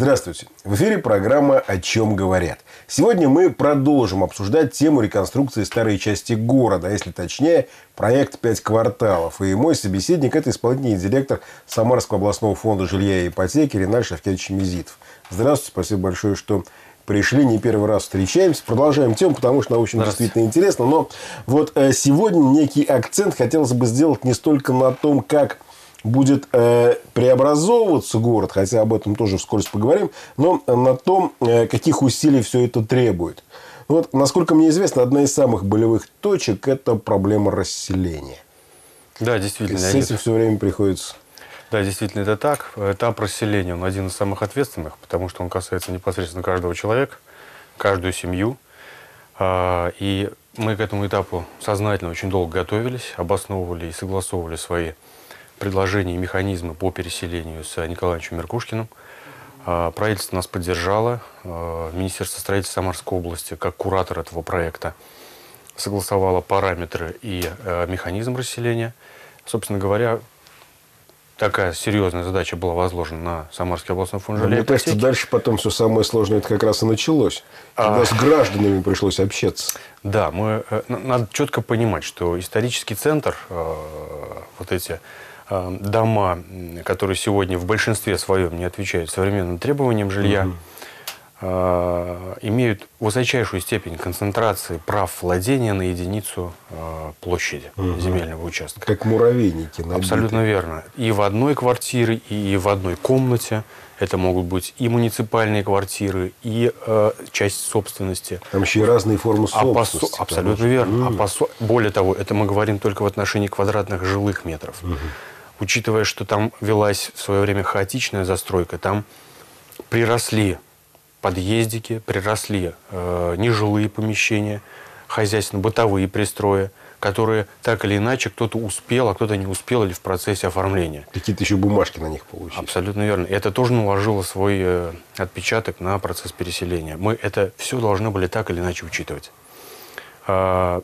Здравствуйте! В эфире программа «О чем говорят». Сегодня мы продолжим обсуждать тему реконструкции старой части города, а если точнее, проект «Пять кварталов». И мой собеседник – это исполнительный директор Самарского областного фонда жилья и ипотеки Реналь Шавкятьевич Мязитов. Здравствуйте, спасибо большое, что пришли, не первый раз встречаемся. Продолжаем тему, потому что она очень действительно интересна. Но вот сегодня некий акцент хотелось бы сделать не столько на том, как будет преобразовываться город, хотя об этом тоже вскоре поговорим, но на том, каких усилий все это требует. Вот, насколько мне известно, одна из самых болевых точек – это проблема расселения. Да, действительно. И с этим все время приходится. Да, действительно, это так. Этап расселения, он один из самых ответственных, потому что он касается непосредственно каждого человека, каждую семью. И мы к этому этапу сознательно очень долго готовились, обосновывали и согласовывали свои предложения и механизмы по переселению с Николаевичем Меркушкиным. Правительство нас поддержало, Министерство строительства Самарской области, как куратор этого проекта, согласовало параметры и механизм расселения. Собственно говоря, такая серьезная задача была возложена на Самарский областной фонд жилья и ипотеки. Мне кажется, дальше потом все самое сложное это как раз и началось. Когда с гражданами пришлось общаться. Да, надо четко понимать, что исторический центр, вот эти дома, которые сегодня в большинстве своем не отвечают современным требованиям жилья, имеют высочайшую степень концентрации прав владения на единицу площади земельного участка. Как муравейники. Набиты. Абсолютно верно. И в одной квартире, и в одной комнате. Это могут быть и муниципальные квартиры, и часть собственности. Там еще и разные формы собственности. Абсолютно верно. Более того, это мы говорим только в отношении квадратных жилых метров. Учитывая, что там велась в свое время хаотичная застройка, там приросли подъездики, приросли нежилые помещения, хозяйственно-бытовые пристрои, которые так или иначе кто-то успел, а кто-то не успел или в процессе оформления. Какие-то еще бумажки на них получились. Абсолютно верно. И это тоже наложило свой отпечаток на процесс переселения. Мы это все должны были так или иначе учитывать. По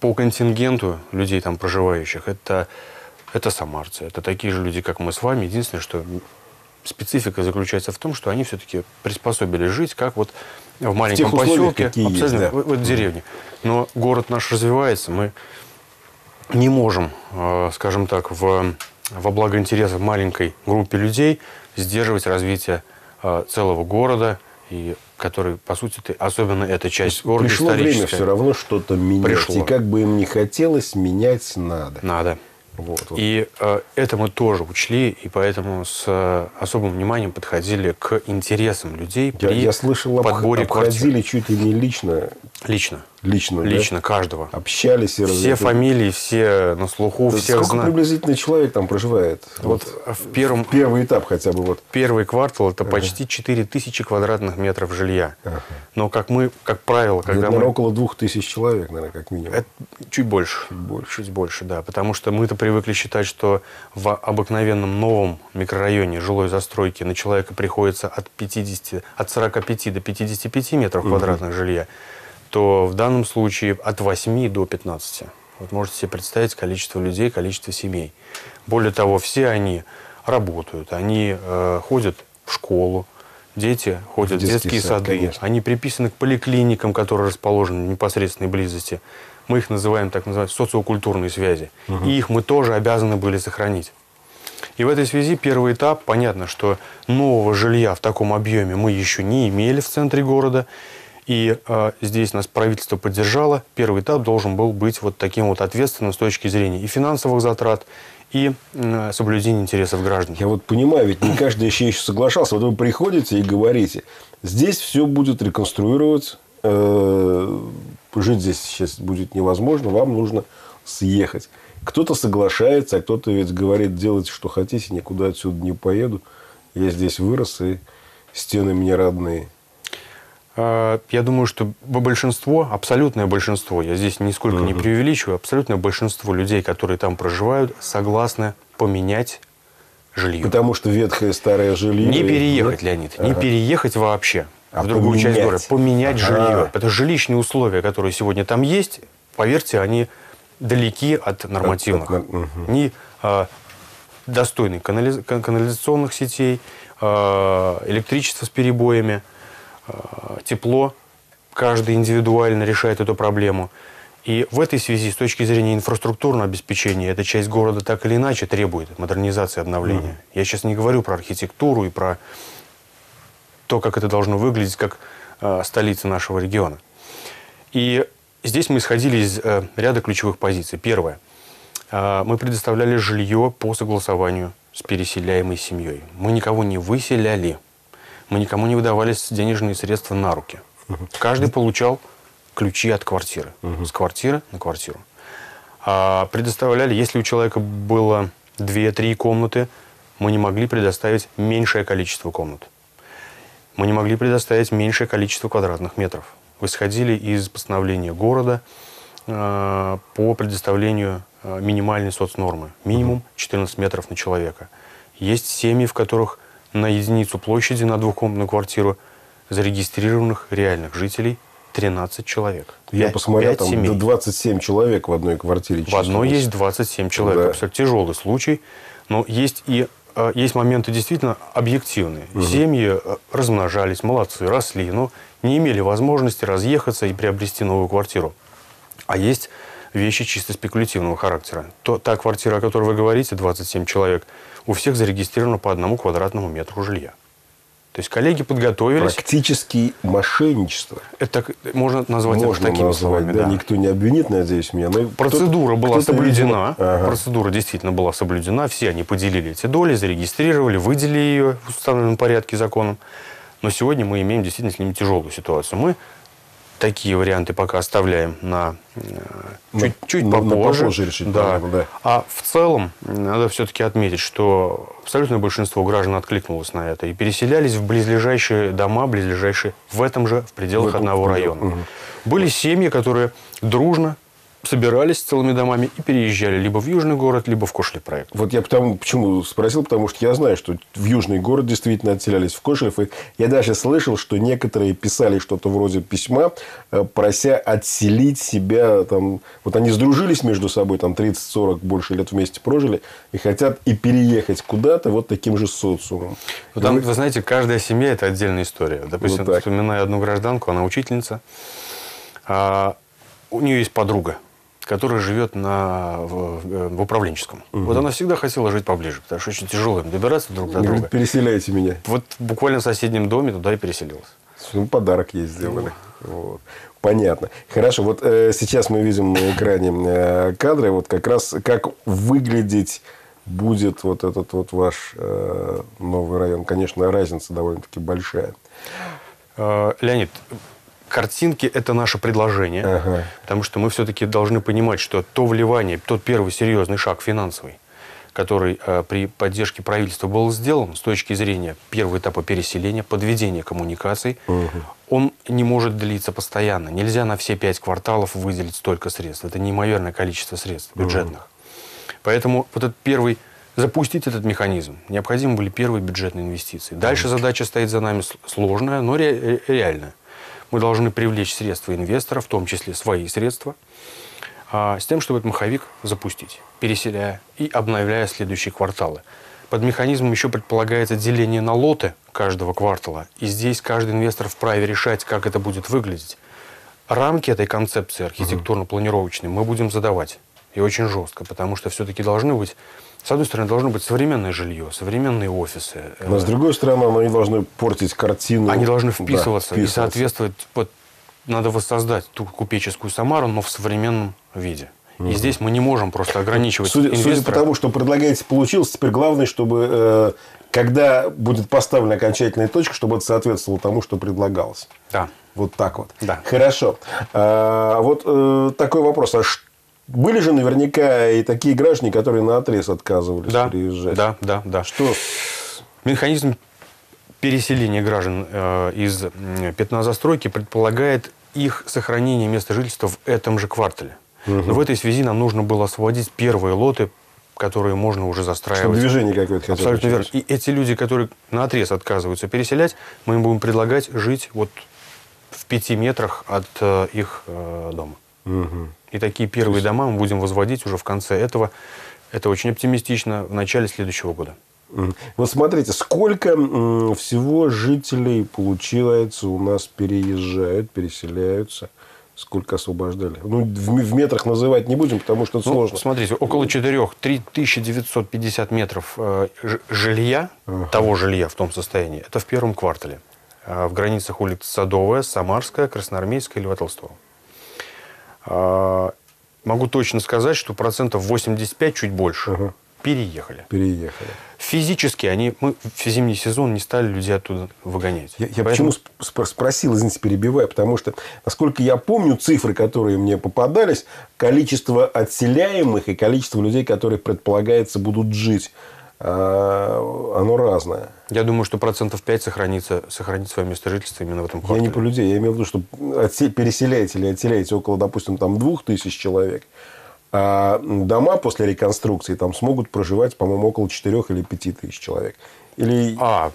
контингенту людей там проживающих, это самарцы, это такие же люди, как мы с вами. Единственное, что специфика заключается в том, что они все-таки приспособились жить, как вот в маленьком поселке, абсолютно в деревне. Но город наш развивается, мы не можем, скажем так, во благо интересов маленькой группе людей сдерживать развитие целого города, и который, по сути, особенно эта часть города пришло время все равно что-то менять, пришло. И как бы им не хотелось, менять надо. Надо. Вот. И это мы тоже учли, и поэтому с особым вниманием подходили к интересам людей при я слышал, подборе обходили квартир. Чуть ли не лично. Лично, да? Каждого. Общались и все фамилии, все на слуху, да всех сколько приблизительно человек там проживает? Вот в первый этап хотя бы. Вот. Первый квартал – это почти 4000 квадратных метров жилья. Но, как правило, когда мы… Около 2000 человек, наверное, как минимум. Это чуть больше. Чуть больше, да. Потому что мы-то привыкли считать, что в обыкновенном новом микрорайоне жилой застройки на человека приходится от 45 до 55 метров квадратных жилья, то в данном случае от 8 до 15. Вот можете себе представить количество людей, количество семей. Более того, все они работают, они ходят в школу, дети ходят в детские сады, они приписаны к поликлиникам, которые расположены в непосредственной близости. Мы их называем, так называемые, социокультурные связи. И их мы тоже обязаны были сохранить. И в этой связи первый этап, понятно, что нового жилья в таком объеме мы еще не имели в центре города. И здесь нас правительство поддержало. Первый этап должен был быть вот таким вот ответственным с точки зрения и финансовых затрат, и соблюдения интересов граждан. Я вот понимаю, ведь не каждый еще соглашался. Вот вы приходите и говорите, здесь все будет реконструироваться, жить здесь сейчас будет невозможно, вам нужно съехать. Кто-то соглашается, а кто-то ведь говорит, делайте, что хотите, никуда отсюда не поеду. Я здесь вырос, и стены мне родные. Я думаю, что большинство, абсолютное большинство, я здесь нисколько не преувеличиваю, абсолютное большинство людей, которые там проживают, согласны поменять жилье. Потому что ветхое старое жилье… Не переехать, Леонид, не переехать вообще в другую часть города. Поменять жилье. Это жилищные условия, которые сегодня там есть, поверьте, они далеки от нормативных. Ни достойный канализационных сетей, электричество с перебоями, тепло. Каждый индивидуально решает эту проблему. И в этой связи, с точки зрения инфраструктурного обеспечения, эта часть города так или иначе требует модернизации, обновления. Я сейчас не говорю про архитектуру и про то, как это должно выглядеть, как столица нашего региона. И здесь мы исходили из ряда ключевых позиций. Первое. Мы предоставляли жилье по согласованию с переселяемой семьей. Мы никого не выселяли. Мы никому не выдавали денежные средства на руки. Каждый получал ключи от квартиры. С квартиры на квартиру. Предоставляли, если у человека было 2-3 комнаты, мы не могли предоставить меньшее количество комнат. Мы не могли предоставить меньшее количество квадратных метров. Исходили из постановления города по предоставлению минимальной соцнормы. Минимум 14 метров на человека. Есть семьи, в которых на единицу площади, на двухкомнатную квартиру зарегистрированных реальных жителей 13 человек. Я посмотрел, там до 27 человек в одной квартире. В одной есть 27 человек. Да. Абсолютно тяжелый случай. Но есть моменты действительно объективные. Семьи размножались, молодцы, росли, но не имели возможности разъехаться и приобрести новую квартиру. А есть вещи чисто спекулятивного характера. Та квартира, о которой вы говорите, 27 человек, у всех зарегистрировано по 1 квадратному метру жилья. То есть коллеги подготовились. Практически мошенничество. Это можно назвать такими словами. Да. Никто не обвинит, надеюсь, меня. Но процедура была соблюдена. Процедура действительно была соблюдена. Все они поделили эти доли, зарегистрировали, выделили ее в установленном порядке законом. Но сегодня мы имеем действительно с ними тяжелую ситуацию. Мы такие варианты пока оставляем на чуть попозже. Да. А в целом надо все-таки отметить, что абсолютное большинство граждан откликнулось на это и переселялись в близлежащие дома, близлежащие в этом же, в пределах одного района. Были семьи, которые дружно собирались целыми домами и переезжали либо в Южный город, либо в Кошелев проект. Вот я почему спросил, потому что я знаю, что в Южный город действительно отселялись в Кошелев. И я даже слышал, что некоторые писали что-то вроде письма, прося отселить себя. Там, вот они сдружились между собой, там 30-40 больше лет вместе прожили, и хотят и переехать куда-то вот таким же социумом. Там, вы знаете, каждая семья – это отдельная история. Допустим, вот вспоминаю одну гражданку, она учительница. У нее есть подруга, которая живет в управленческом. Вот она всегда хотела жить поближе, потому что очень тяжело им добираться друг до друга. Переселяйте меня. Вот буквально в соседнем доме туда и переселилась. Подарок ей сделали. Вот. Понятно. Хорошо. Вот сейчас мы видим на экране кадры, вот как раз как выглядеть будет вот этот вот ваш новый район. Конечно, разница довольно-таки большая. Леонид, картинки – это наше предложение, потому что мы все-таки должны понимать, что то вливание, тот первый серьезный шаг финансовый, который при поддержке правительства был сделан с точки зрения первого этапа переселения, подведения коммуникаций, он не может длиться постоянно. Нельзя на все 5 кварталов выделить столько средств. Это неимоверное количество средств бюджетных. Поэтому вот этот первый… Запустить этот механизм. Необходимы были первые бюджетные инвестиции. Дальше задача стоит за нами сложная, но реальная. Мы должны привлечь средства инвестора, в том числе свои средства, с тем, чтобы этот маховик запустить, переселяя и обновляя следующие кварталы. Под механизмом еще предполагается деление на лоты каждого квартала. И здесь каждый инвестор вправе решать, как это будет выглядеть. Рамки этой концепции архитектурно-планировочной мы будем задавать. И очень жестко, потому что все-таки должны быть... С одной стороны, должно быть современное жилье, современные офисы. Но с другой стороны, они должны портить картину. Они должны вписываться и соответствовать. Вот, надо воссоздать ту купеческую Самару, но в современном виде. И здесь мы не можем просто ограничивать инвестора. Судя по тому, что предлагаете, получилось. Теперь главное, чтобы, когда будет поставлена окончательная точка, чтобы это соответствовало тому, что предлагалось. Да. Вот так вот. Да. Хорошо. Вот такой вопрос. А что? Были же наверняка и такие граждане, которые наотрез отказывались переезжать. Да. Что? Механизм переселения граждан из пятнозастройки предполагает их сохранение места жительства в этом же квартале. Но в этой связи нам нужно было освободить первые лоты, которые можно уже застраивать. Чтобы движение какое-то. Абсолютно верно. И эти люди, которые наотрез отказываются переселять, мы им будем предлагать жить вот в 5 метрах от их дома. И такие первые дома мы будем возводить уже в конце этого Это очень оптимистично, в начале следующего года. Вот смотрите, сколько всего жителей, получается, у нас переезжают, переселяются, сколько освобождали? Ну, в метрах называть не будем, потому что это сложно. Смотрите, около 3950 метров жилья, того жилья в том состоянии, это в первом квартале. В границах улиц Садовая, Самарская, Красноармейская, Льва Толстого. Могу точно сказать, что процентов 85, чуть больше, переехали. Физически мы в зимний сезон не стали людей оттуда выгонять. Я поэтому... почему спросил, извините, перебивая, потому что, насколько я помню, цифры, которые мне попадались, количество отселяемых и количество людей, которые, предполагается, будут жить, оно разное. Я думаю, что процентов 5 сохранит свое место жительства именно в этом квартале. Я не про людей, я имею в виду, что переселяете или отселяете около, допустим, там 2000 человек. А дома после реконструкции там смогут проживать, по-моему, около 4 или 5 тысяч человек. Или... Да.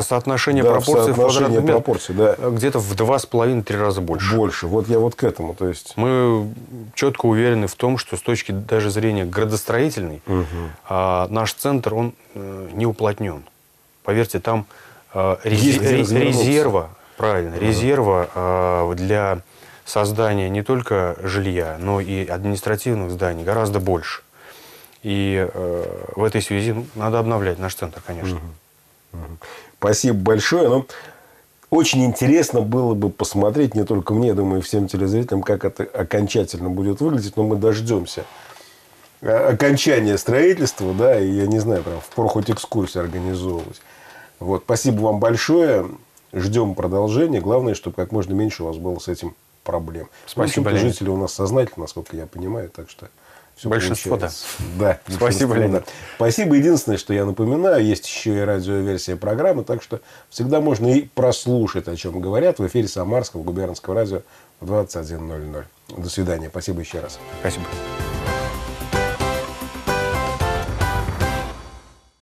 Соотношение пропорций в квадратный метр где-то в 2,5-3 раза больше. Вот я вот к этому. То есть... Мы четко уверены в том, что с точки даже зрения градостроительной, наш центр, он не уплотнен. Поверьте, там резерва для... создание не только жилья, но и административных зданий гораздо больше. И в этой связи надо обновлять наш центр, конечно. Спасибо большое. Ну, очень интересно было бы посмотреть, не только мне, думаю, всем телезрителям, как это окончательно будет выглядеть, но мы дождемся окончания строительства, да, и я не знаю, прям впору хоть экскурсию организовывать. Вот, спасибо вам большое. Ждем продолжения. Главное, чтобы как можно меньше у вас было с этим проблем. Спасибо. Жители у нас сознательны, насколько я понимаю, так что все большинство, да. Спасибо, Леонид. Спасибо. Единственное, что я напоминаю, есть еще и радиоверсия программы, так что всегда можно и прослушать, о чем говорят, в эфире Самарского губернского радио в 21:00. До свидания. Спасибо еще раз. Спасибо.